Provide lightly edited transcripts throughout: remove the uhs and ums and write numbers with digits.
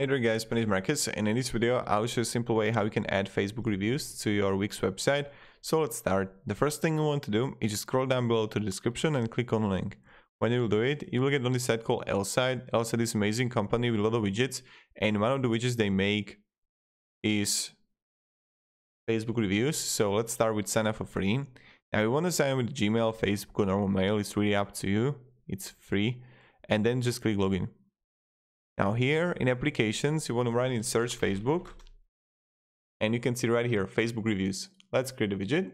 Hey there guys, my name is Marcus, and in this video I'll show you a simple way how you can add Facebook reviews to your Wix website. So let's start. The first thing you want to do is just scroll down below to the description and click on the link. When you will do it, you will get on this site called Elside. Elside is an amazing company with a lot of widgets, and one of the widgets they make is Facebook reviews. So let's start with sign up for free. Now you want to sign up with Gmail, Facebook or normal mail, it's really up to you, it's free. And then just click login. Now here in applications, you want to write in search Facebook, and you can see right here, Facebook reviews. Let's create a widget.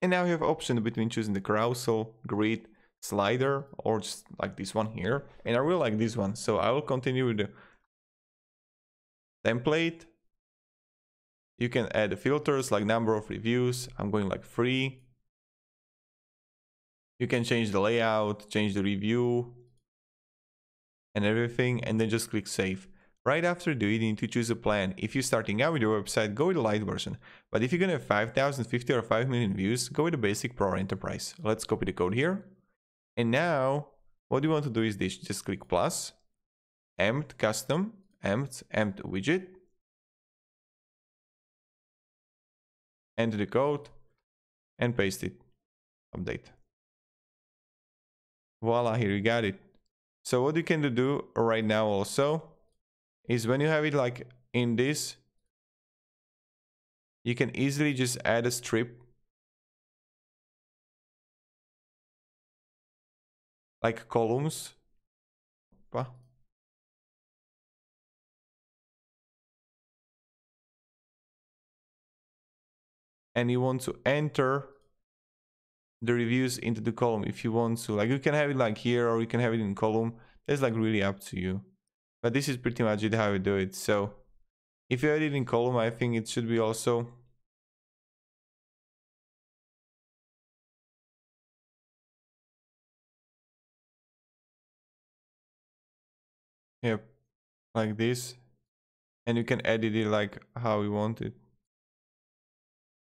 And now you have option between choosing the carousel, grid, slider, or just like this one here. And I really like this one. So I will continue with the template. You can add filters like number of reviews. I'm going like free. You can change the layout, change the review, and everything, and then just click save. Right after do it, you need to choose a plan. If you're starting out with your website, go with the light version. But if you're gonna have 5,000, 50 or 5 million views, go with the basic pro or enterprise. Let's copy the code here. And now, what you want to do is this, just click plus, empt custom, empt widget, enter the code, and paste it, update. Voila, here you got it. So what you can do right now also is when you have it like in this, you can easily just add a strip, like columns. And you want to enter the reviews into the column if you want to. Like you can have it like here, or you can have it in column. That's like really up to you, but this is pretty much it how you do it. So if you add it in column, I think it should be also like this, and you can edit it like how you want it,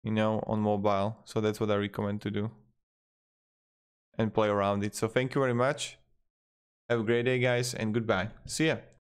you know, on mobile. So that's what I recommend to do and play around it. So thank you very much. Have a great day guys, and goodbye. See ya.